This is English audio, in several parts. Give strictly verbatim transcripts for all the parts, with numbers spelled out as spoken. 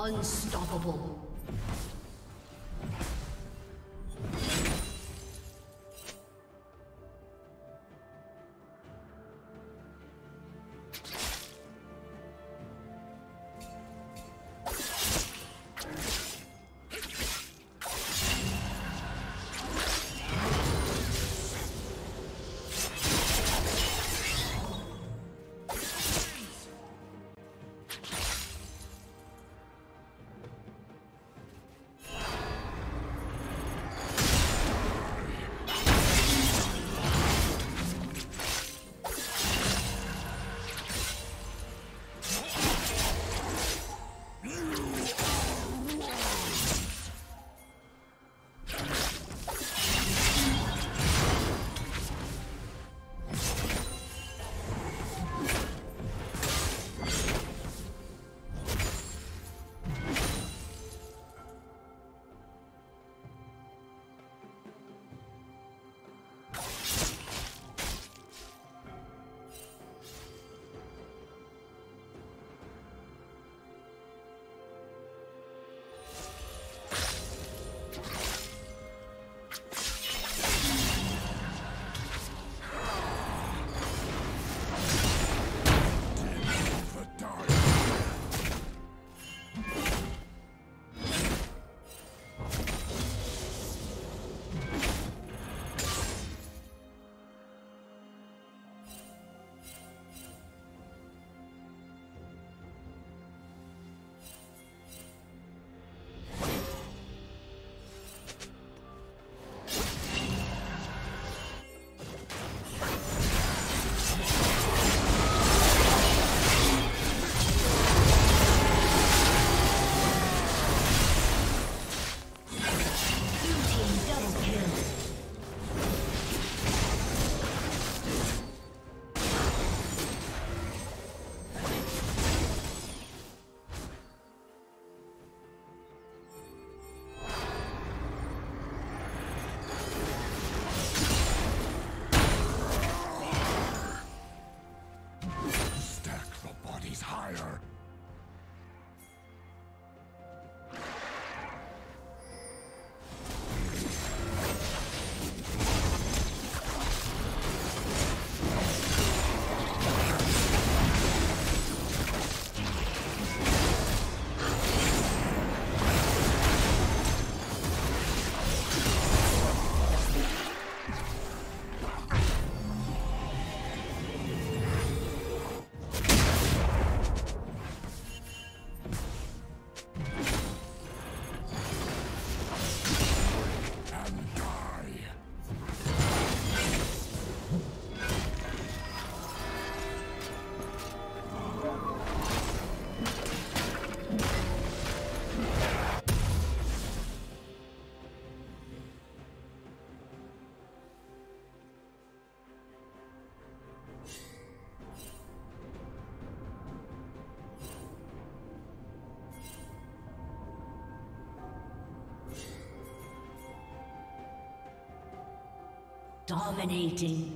Unstoppable. higher. Dominating.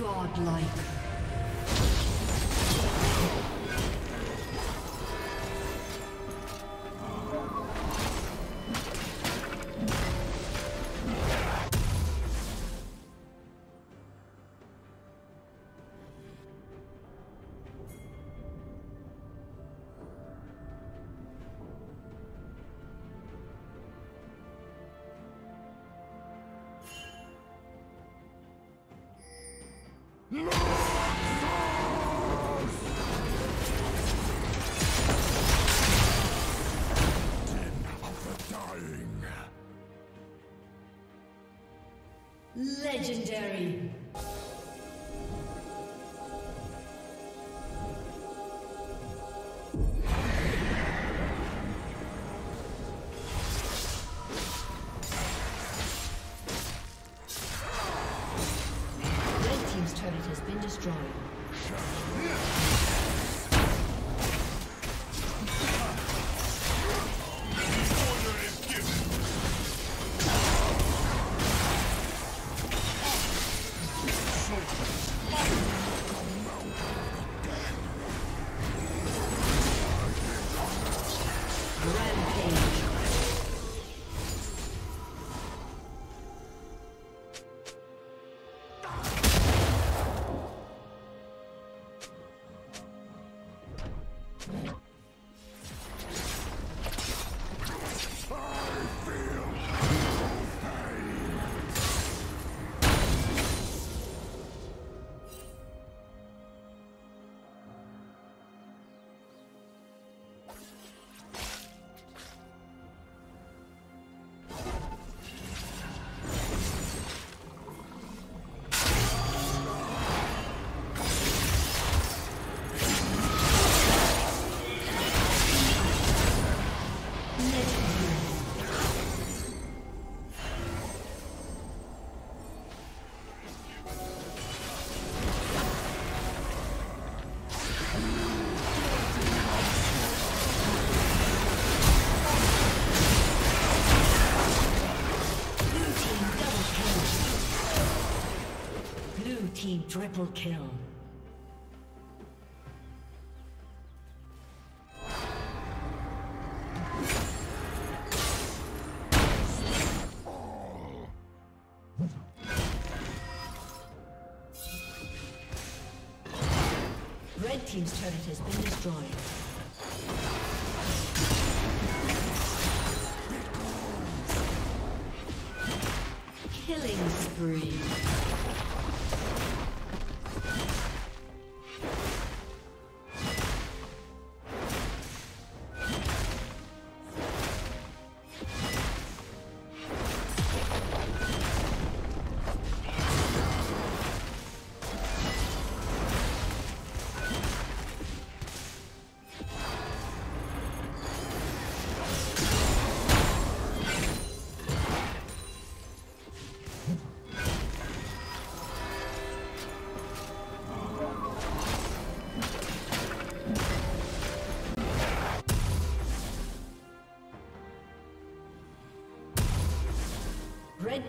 Godlike. Legendary. Triple kill. Red team's turret has been destroyed. Killing spree. Red